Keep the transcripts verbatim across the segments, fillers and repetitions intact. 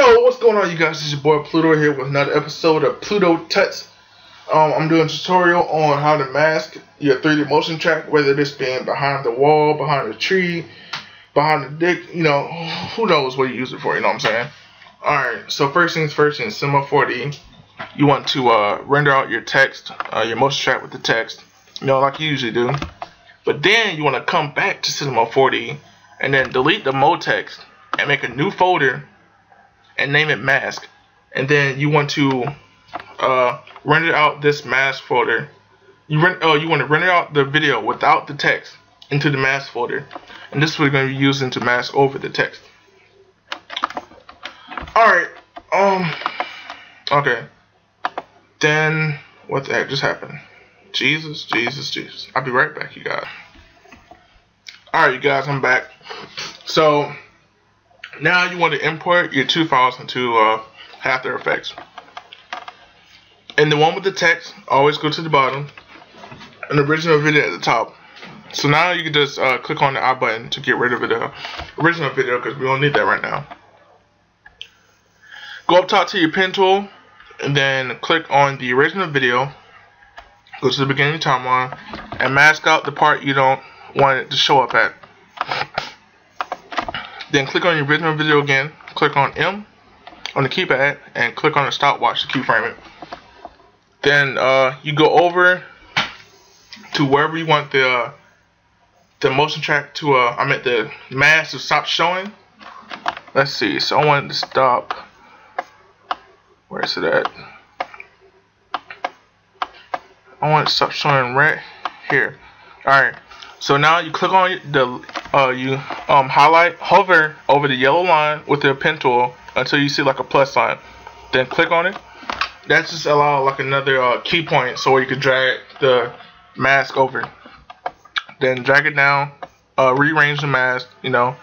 Yo, what's going on, you guys? It's your boy Pluto here with another episode of Pluto Tuts. Um, I'm doing a tutorial on how to mask your three D motion track, whether this being behind the wall, behind the tree, behind the dick, you know, who knows what you use it for, you know what I'm saying? Alright, so first things first, in Cinema four D, you want to uh, render out your text, uh, your motion track with the text, you know, like you usually do. But then you want to come back to Cinema four D and then delete the MoTex and make a new folder and name it mask, and then you want to uh, render out this mask folder. You rent oh you want to render out the video without the text into the mask folder, and this we're going to be using to mask over the text. Alright, um okay. Then what the heck just happened? Jesus, Jesus, Jesus. I'll be right back, you guys. Alright, you guys, I'm back. So now you want to import your two files into uh, After Effects. And the one with the text, always go to the bottom, and the original video at the top. So now you can just uh, click on the I button to get rid of the original video because we don't need that right now. Go up top to your pen tool, and then click on the original video. Go to the beginning of the timeline, and mask out the part you don't want it to show up at. Then click on your original video again, click on M on the keypad, and click on the stopwatch to keyframe it. Then uh, you go over to wherever you want the uh, the motion track to, uh, I meant the mask to stop showing. Let's see, so I wanted to stop, where is it at? I want it to stop showing right here. Alright, so now you click on the Uh, you um, highlight, hover over the yellow line with your pen tool until you see like a plus sign. Then click on it. That's just allow like another uh, key point, so where you can drag the mask over. Then drag it down, uh, rearrange the mask, you know,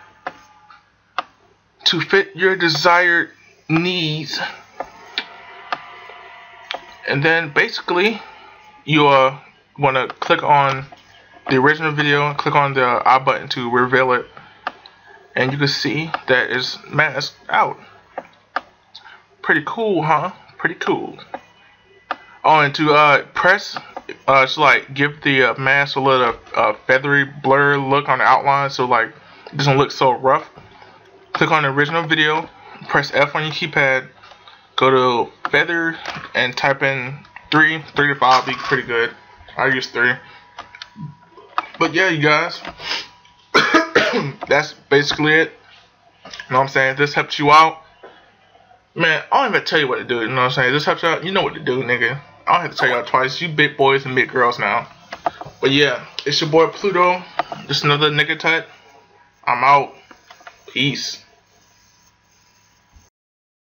to fit your desired needs. And then basically, you uh, want to click on the original video and click on the I button to reveal it, and you can see that it's masked out. Pretty cool, huh? Pretty cool. Oh, and to uh, press, uh, it's like give the uh, mask a little uh, feathery blur look on the outline, so like it doesn't look so rough. Click on the original video, press F on your keypad, go to feather and type in three, three to five be pretty good. I use three. But yeah, you guys, that's basically it. You know what I'm saying? If this helps you out, man, I don't even tell you what to do. You know what I'm saying? If this helps you out, you know what to do, nigga. I don't have to tell y'all twice. You big boys and big girls now. But yeah, it's your boy Pluto. Just another nigga type. I'm out. Peace.